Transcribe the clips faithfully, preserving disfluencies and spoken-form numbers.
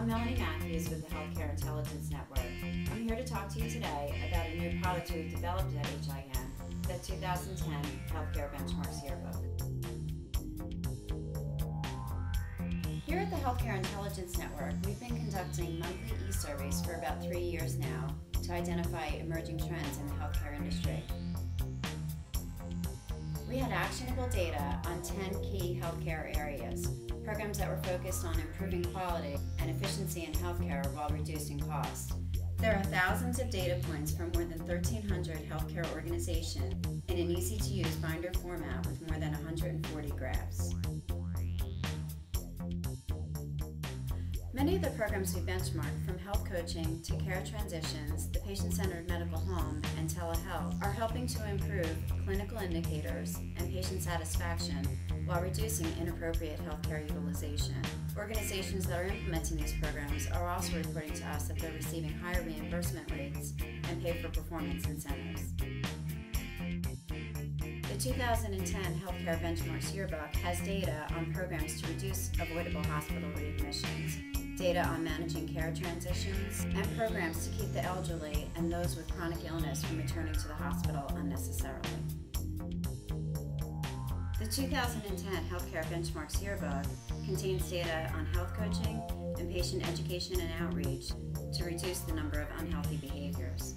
I'm Melanie Matthews with the Healthcare Intelligence Network. I'm here to talk to you today about a new product we've developed at H I N, the two thousand ten Healthcare Benchmarks Yearbook. Here at the Healthcare Intelligence Network, we've been conducting monthly e-surveys for about three years now to identify emerging trends in the healthcare industry. We had actionable data on ten key healthcare areas, programs that were focused on improving quality and efficiency in healthcare while reducing costs. There are thousands of data points from more than thirteen hundred healthcare organizations in an easy-to-use binder format with more than one hundred forty graphs. Many of the programs we benchmark, from health coaching to care transitions, the patient-centered medical home, and telehealth, are helping to improve clinical indicators and patient satisfaction while reducing inappropriate healthcare utilization. Organizations that are implementing these programs are also reporting to us that they're receiving higher reimbursement rates and pay-for-performance incentives. The two thousand ten Healthcare Benchmarks Yearbook has data on programs to reduce avoidable hospital readmissions, data on managing care transitions, and programs to keep the elderly and those with chronic illness from returning to the hospital unnecessarily. The two thousand ten Healthcare Benchmarks Yearbook contains data on health coaching and patient education and outreach to reduce the number of unhealthy behaviors.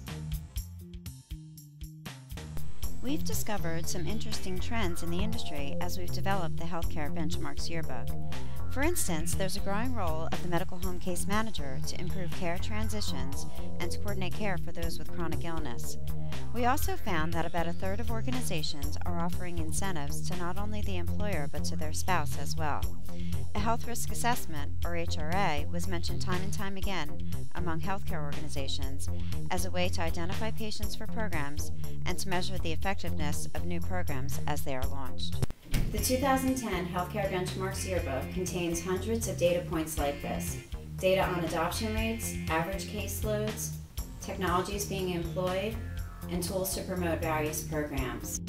We've discovered some interesting trends in the industry as we've developed the Healthcare Benchmarks Yearbook. For instance, there's a growing role of the medical home case manager to improve care transitions and to coordinate care for those with chronic illness. We also found that about a third of organizations are offering incentives to not only the employer but to their spouse as well. A health risk assessment, or H R A, was mentioned time and time again among healthcare organizations as a way to identify patients for programs and to measure the effectiveness of new programs as they are launched. The two thousand ten Healthcare Benchmarks Yearbook contains hundreds of data points like this: data on adoption rates, average caseloads, technologies being employed, and tools to promote various programs.